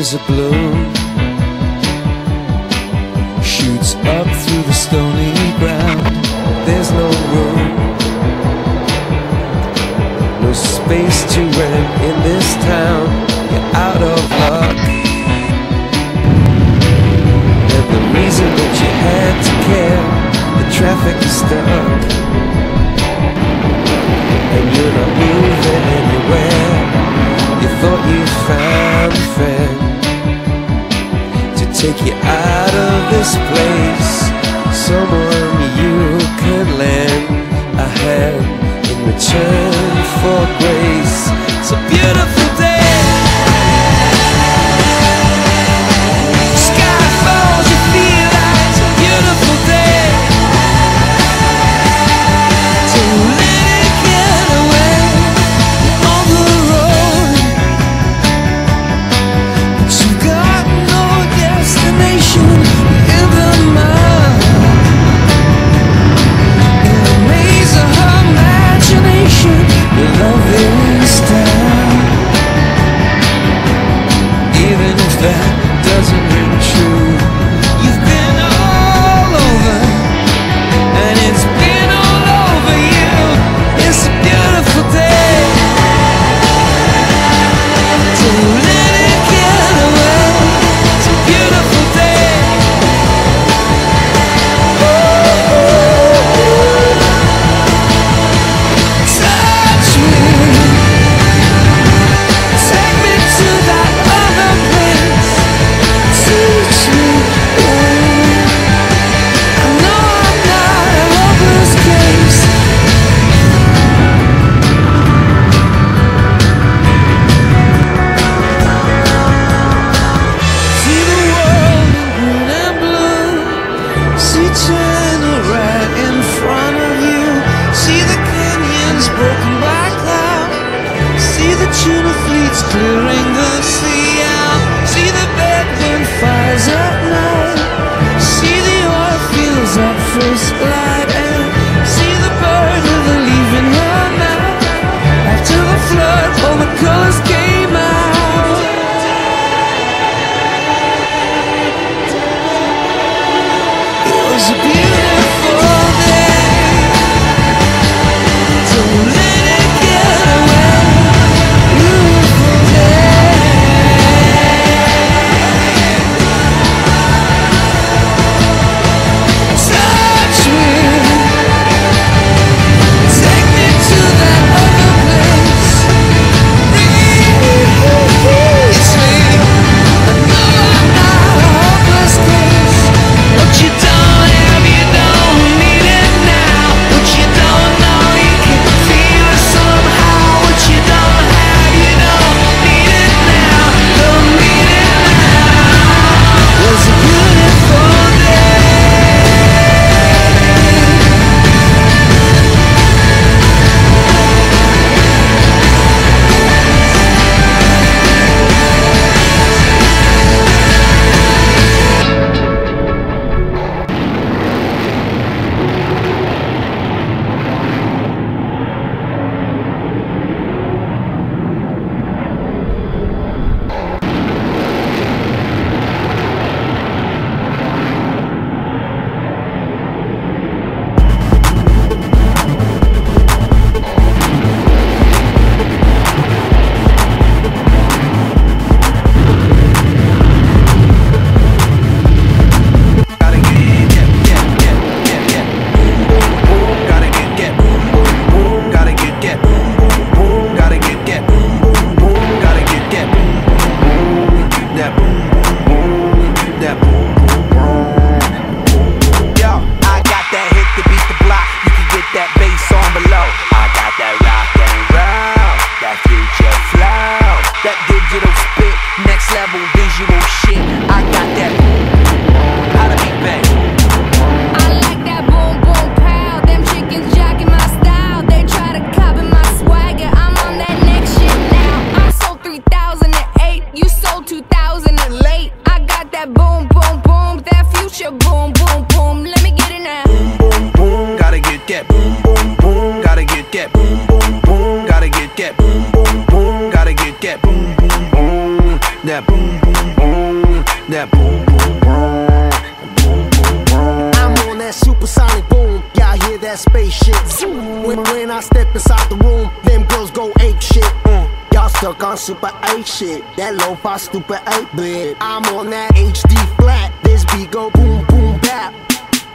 is a blow, shoots up through the stony ground. There's no room, no space to rent in this town. You're out of luck, and the reason that you had to care, the traffic is stuck, and you're not moving anywhere. You thought you found a friend to take you out of this place, someone you could lend a hand in return for grace. It's a beautiful day. Sky falls, you feel like it's a beautiful day to live. Boom, boom, boom, gotta get that boom, boom, boom, that boom boom boom, that boom boom boom, boom boom boom. I'm on that supersonic boom, y'all hear that spaceship zoom. When I step inside the room, them girls go ape shit. Y'all stuck on super 8 shit, that lo-fi stupid 8-bit. I'm on that HD flat, this beat go boom boom bap.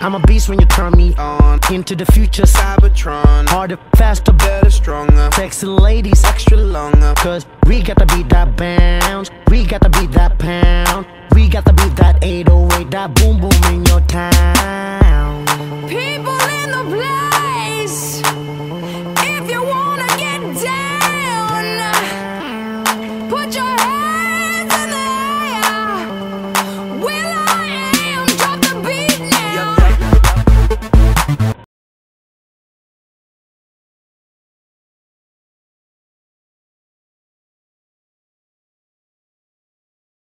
I'm a beast when you turn me on. Into the future, Cybertron. Harder, faster, better, stronger. Sexy ladies, extra longer. Cause we got to beat that bounce. We got to beat that pound. We got to beat that 808. That boom boom in your town. People in the black.